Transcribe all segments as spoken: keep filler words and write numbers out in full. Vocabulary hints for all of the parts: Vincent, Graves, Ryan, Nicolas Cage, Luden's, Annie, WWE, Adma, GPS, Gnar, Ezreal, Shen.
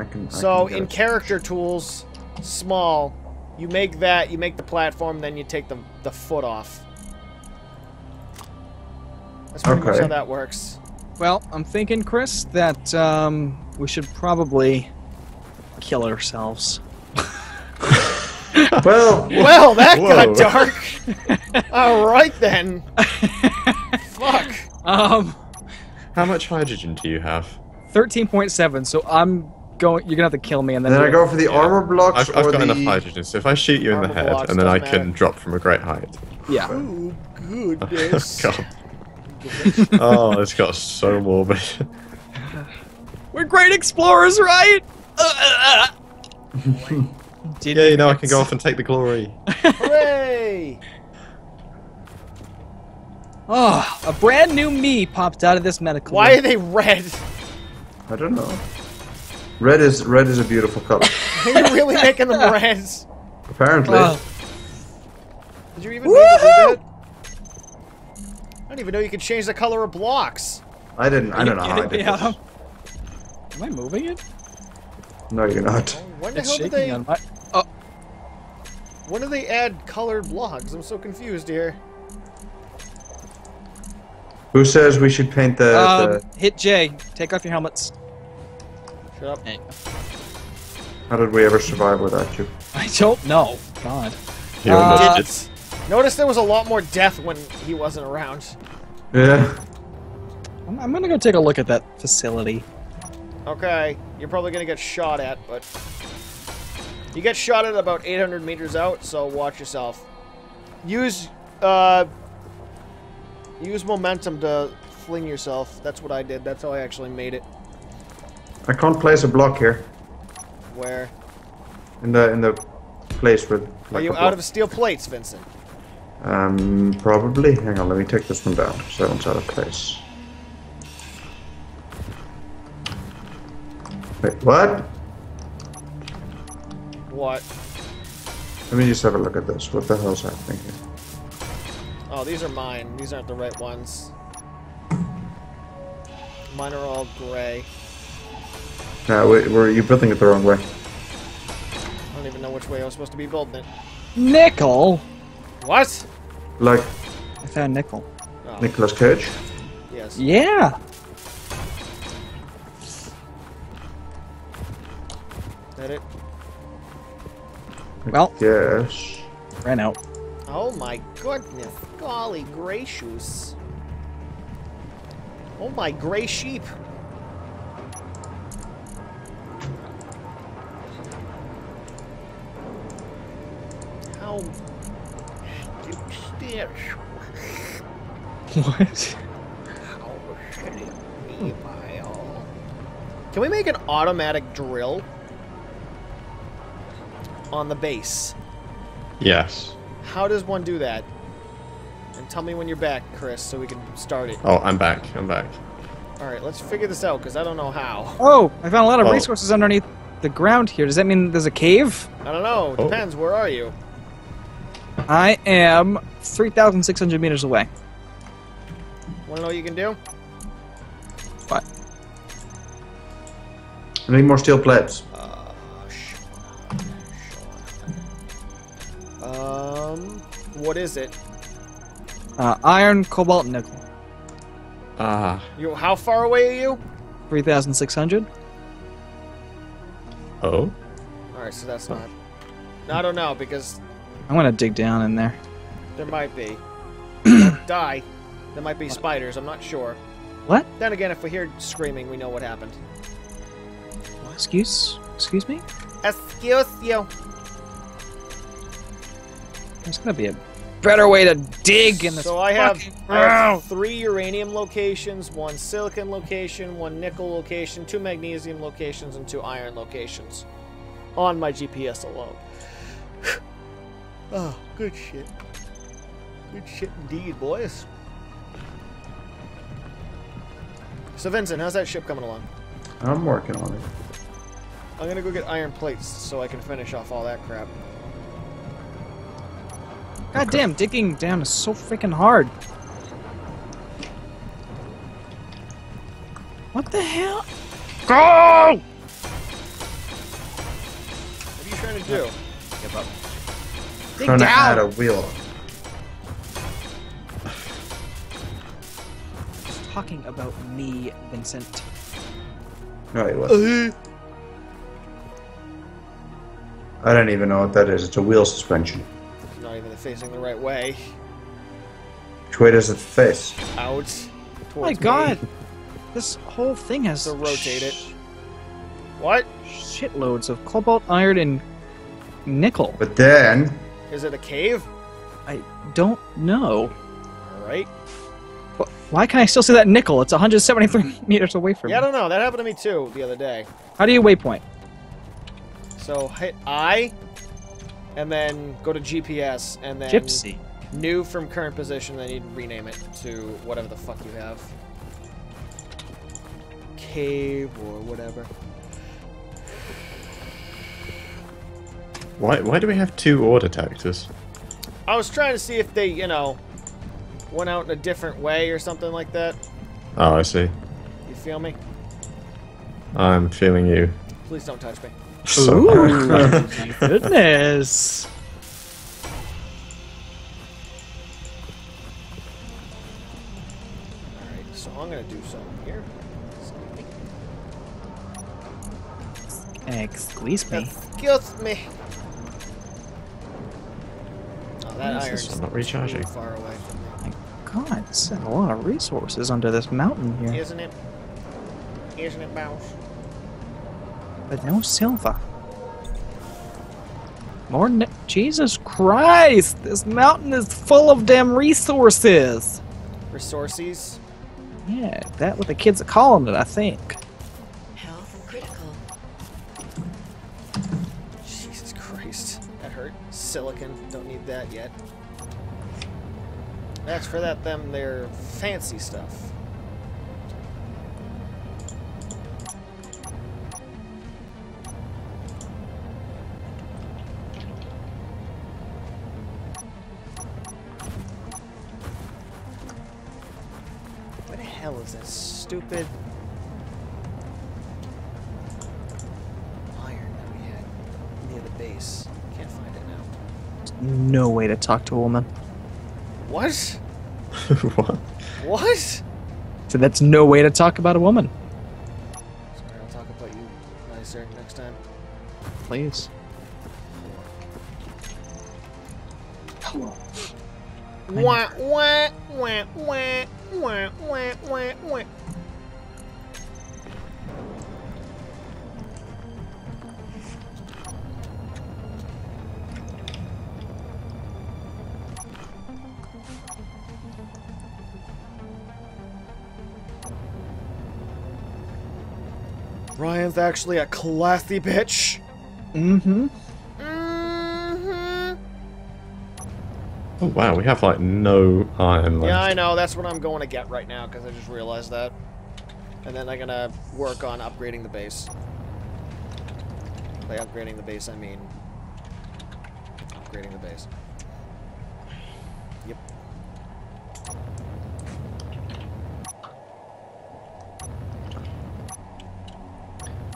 I can. So I can in character tools, small, you make that, you make the platform, then you take the the foot off. That's pretty okay. much how that works. Well, I'm thinking, Chris, that um, we should probably kill ourselves. Well, well, that whoa. got dark. All right then. Fuck. Um, how much hydrogen do you have? thirteen point seven. So I'm going. You're gonna have to kill me, and then. Then I go for the yeah. armor blocks. I've, I've or got the enough hydrogen, so if I shoot you in the head, and then I matter. can drop from a great height. Yeah. Oh goodness. God. Oh, it's got so morbid. We're great explorers, right? Uh, uh, uh. Did yeah, you know, I can go off and take the glory. Hooray! Oh, a brand new me popped out of this medical. Why room. are they red? I don't know. Red is red is a beautiful color. You're really making them red. Apparently. Oh. Did you even notice that? I don't even know you can change the color of blocks. I didn't. I don't know how I did this. Am I moving it? No, you're not. When the it's hell did they? On my... oh. When do they add colored blocks? I'm so confused here. Who says we should paint the? Um, the... Hit J. Take off your helmets. Shut up. Hey. How did we ever survive without you? I don't know. God. You uh, digits. Notice there was a lot more death when he wasn't around. Yeah. I'm, I'm gonna go take a look at that facility. Okay, you're probably gonna get shot at, but you get shot at about eight hundred meters out, so watch yourself. Use uh, use momentum to fling yourself. That's what I did. That's how I actually made it. I can't place a block here. Where? In the in the place with. Like Are you out of steel plates, Vincent? Um, probably. Hang on, let me take this one down because that one's out of place. Wait, what? What? Let me just have a look at this. What the hell's happening here? Oh, these are mine. These aren't the right ones. Mine are all gray. No, wait, were you building it the wrong way? I don't even know which way I was supposed to be building it. Nickel? What? Like... I found nickel. Oh. Nicolas Cage? Yes. Yeah! That it? Well, yes. Ran out. Oh my goodness! Golly gracious! Oh my gray sheep! How? What? Can we make an automatic drill? On the base. Yes. How does one do that? And tell me when you're back, Chris, so we can start it. Oh, I'm back. I'm back. Alright, let's figure this out, because I don't know how. Oh, I found a lot of oh. resources underneath the ground here. Does that mean there's a cave? I don't know. It oh. depends. Where are you? I am three thousand six hundred meters away. Want to know what you can do? What? I need more steel plates. Um, what is it? Uh, iron, cobalt, nickel. Ah. Uh, you, how far away are you? three thousand six hundred. Oh. Alright, so that's not... I don't know, because... I want to dig down in there. There might be. Don't die. There might be what? spiders, I'm not sure. What? Then again, if we hear screaming, we know what happened. Excuse? Excuse me? Excuse you. There's gonna be a better way to dig in this. So I have, I have three uranium locations, one silicon location, one nickel location, two magnesium locations, and two iron locations on my G P S alone. Oh, good shit. Good shit indeed, boys. So Vincent, how's that ship coming along? I'm working on it. I'm gonna go get iron plates so I can finish off all that crap. God damn, digging down is so freaking hard. What the hell? Go! do? Give up. Dig trying down. to add a wheel. He's talking about me, Vincent. No, he wasn't. I don't even know what that is. It's a wheel suspension. It's not even facing the right way. Which way does it face? Out. Towards oh my god! Me. This whole thing has to rotate it. What? Shitloads of cobalt, iron, and nickel. But then... Is it a cave? I don't know. Alright. Why can I still see that nickel? It's one hundred seventy-three meters away from me. Yeah, I don't know. That happened to me too the other day. How do you waypoint? So hit I, and then go to G P S, and then... Gypsy. New from current position, then you'd rename it to whatever the fuck you have. Cave or whatever. Why, why do we have two order taxes? I was trying to see if they, you know, went out in a different way or something like that. Oh, I see. You feel me? I'm feeling you. Please don't touch me. So ooh, goodness. Alright, so I'm going to do something here. Excuse me. Excuse me. That iron's not recharging. Far away from me. My god, it's a lot of resources under this mountain here. Isn't it? Isn't it, Bounce? But no silver. More ne Jesus Christ! This mountain is full of damn resources! Resources? Yeah, that what the kids are calling it, I think. Health critical. Jesus Christ. That hurt. Silicon. Don't need that yet. That's for that them their fancy stuff. What the hell is that stupid iron that we had near the base? Can't find it. No way to talk to a woman. What? What? What? So that's no way to talk about a woman. Sorry, I'll talk about you nicer next time. Please. Hello. Wah, wah, wah, wah, wah, wah, wah, wah. Ryan's actually a classy bitch. Mm-hmm. Mm-hmm. Oh, wow, we have, like, no iron left. Yeah, I know. That's what I'm going to get right now, because I just realized that. And then I'm going to work on upgrading the base. By upgrading the base, I mean... upgrading the base. Yep.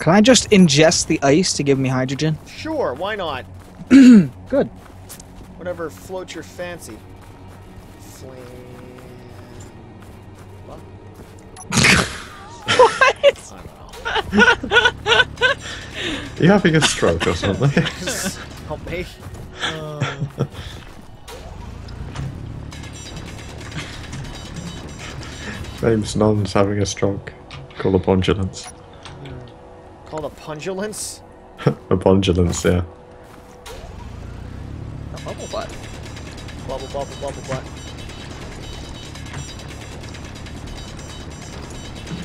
Can I just ingest the ice to give me hydrogen? Sure, why not? Good. Whatever floats your fancy. Flame. What? What? I don't know. Are you having a stroke or something? Help me. Uh... James Non's having a stroke. Call the pongulance. Called a pungulance? A pungulance, yeah. A bubble butt. Bubble, bubble, bubble butt.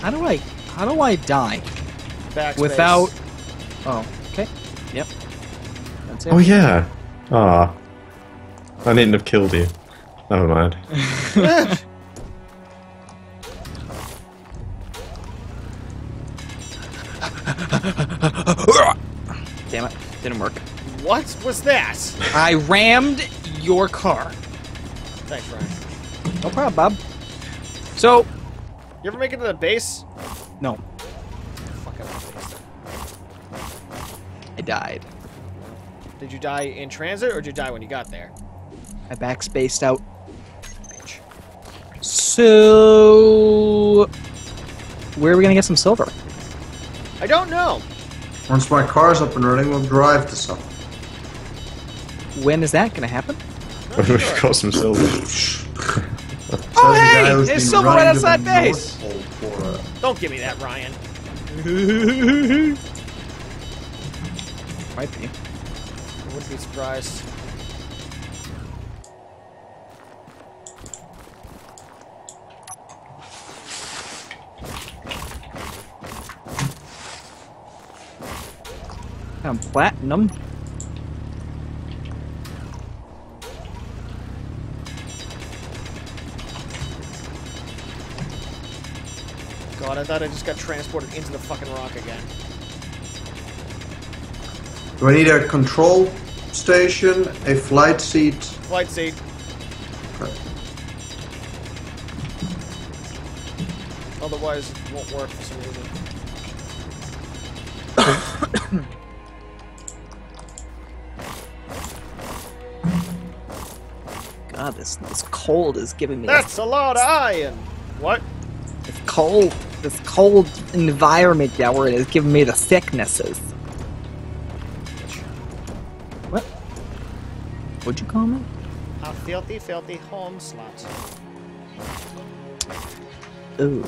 How do I... how do I die? Backspace. Without... oh, okay. Yep. That's it. Oh, yeah. Ah. I needn't have killed you. Never mind. Damn it. Didn't work. What was that? I rammed your car. Thanks, Ryan. No problem, Bob. So... you ever make it to the base? No. Fuck, I died. Did you die in transit, or did you die when you got there? I backspaced out. Bitch. So... where are we gonna get some silver? I don't know. Once my car's up and running, we'll drive to something. When is that gonna happen? We've got some silver. Oh, hey! There's silver right outside base! Don't give me that, Ryan. Might be. I wouldn't be surprised. I'm platinum. God, I thought I just got transported into the fucking rock again. Do I need a control station, a flight seat? Flight seat. Okay. Otherwise, it won't work for some reason. God, this, this cold is giving me... That's a, a lot of iron! What? This cold, this cold environment that we're in is giving me the sicknesses. What? What'd you call me? A filthy, filthy home slot. Ooh.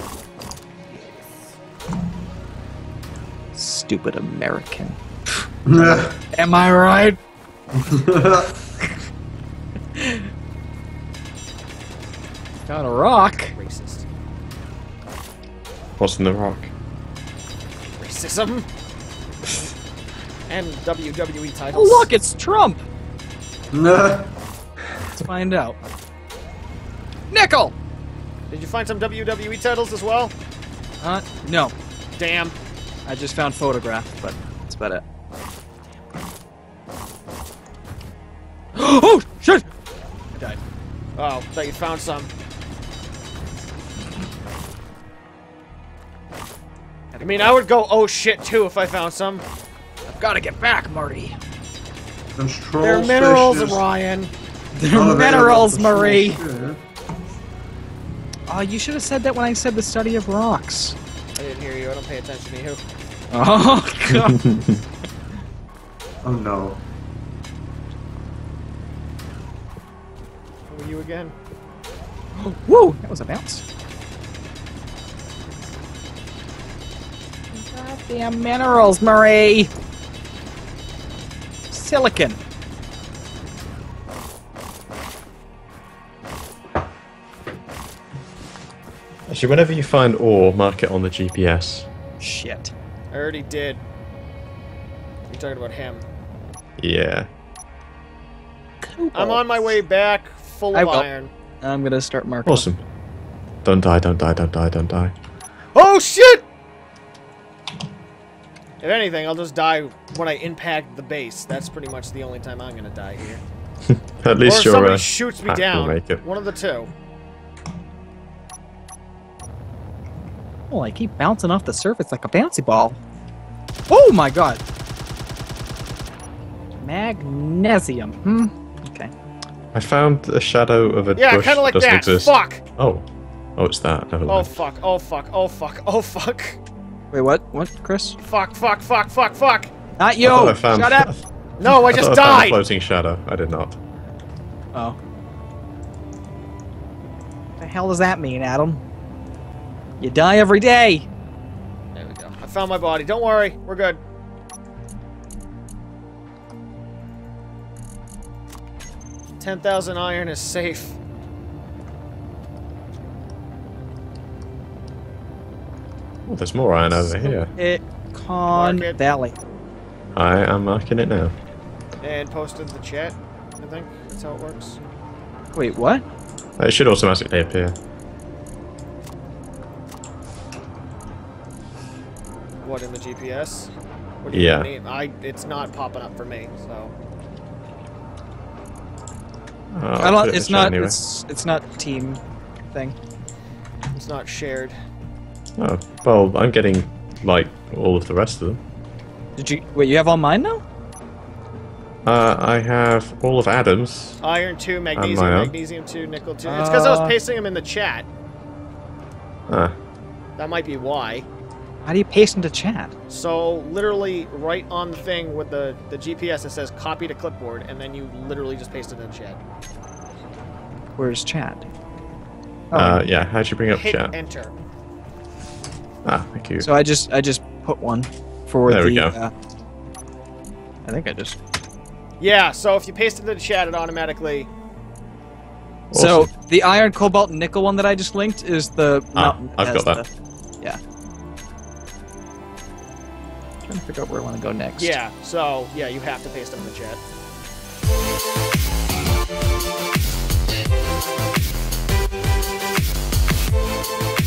Stupid American. Am I right? Got a rock. Racist. What's in the rock? Racism. And W W E titles. Oh, look, it's Trump. Let's find out. Nickel. Did you find some W W E titles as well? Uh, no. Damn. I just found photograph, but that's about it. Oh shit! I died. Oh, thought you found some. I mean, I would go oh shit too if I found some. I've got to get back, Marty. They're minerals, Ryan. They're minerals, Marie. Oh, you should have said that when I said the study of rocks. I didn't hear you. I don't pay attention to you. Oh god. Oh no. Who are you again? Whoa! That was a bounce. Goddamn minerals, Marie. Silicon. Actually, whenever you find ore, mark it on the G P S. Shit. I already did. You're talking about him. Yeah. Cool. I'm on my way back, full of iron. I'm gonna start marking. Awesome. Up. Don't die, don't die, don't die, don't die. Oh shit! If anything, I'll just die when I impact the base. That's pretty much the only time I'm gonna die here. At least or you're somebody uh, shoots me down. Make it. One of the two. Oh, I keep bouncing off the surface like a bouncy ball. Oh my god! Magnesium. Hmm. Okay. I found a shadow of a yeah, bush. Yeah, kind of like that. Exist. Fuck. Oh. Oh, it's that. Never mind. Oh fuck! Oh fuck! Oh fuck! Oh fuck! Wait, what? What, Chris? Fuck! Fuck! Fuck! Fuck! Fuck! Not you! I I found... Shut up! No, I just I died. I found a floating shadow. I did not. Oh. What the hell does that mean, Adam? You die every day! There we go. I found my body. Don't worry. We're good. ten thousand iron is safe. Oh, there's more iron over here. Silicon Valley. I am marking it now. And posted the chat, I think. That's how it works. Wait, what? It should automatically appear. What, in the G P S? What do you yeah. mean? I, it's not popping up for me, so... Oh, I don't, it's not, anyway. it's, it's not team thing. It's not shared. Oh, well, I'm getting, like, all of the rest of them. Did you, wait, you have all mine now? Uh, I have all of Adam's. Iron two, magnesium, magnesium two, nickel two. Uh, it's because I was pasting them in the chat. Huh. That might be why. How do you paste into chat? So, literally, right on the thing with the, the G P S, it says copy to clipboard, and then you literally just paste it in chat. Where's chat? Oh. Uh, yeah, how'd you bring up Hit chat? Enter. Ah, thank you. So I just I just put one for there the... There we go. Uh, I think I just... Yeah, so if you paste it into the chat, it automatically... Awesome. So, the iron, cobalt, and nickel one that I just linked is the... Ah, I've got that. The, yeah. Trying to figure out where I want to go next. Yeah, so, yeah, you have to paste them in the chat. We'll be right back.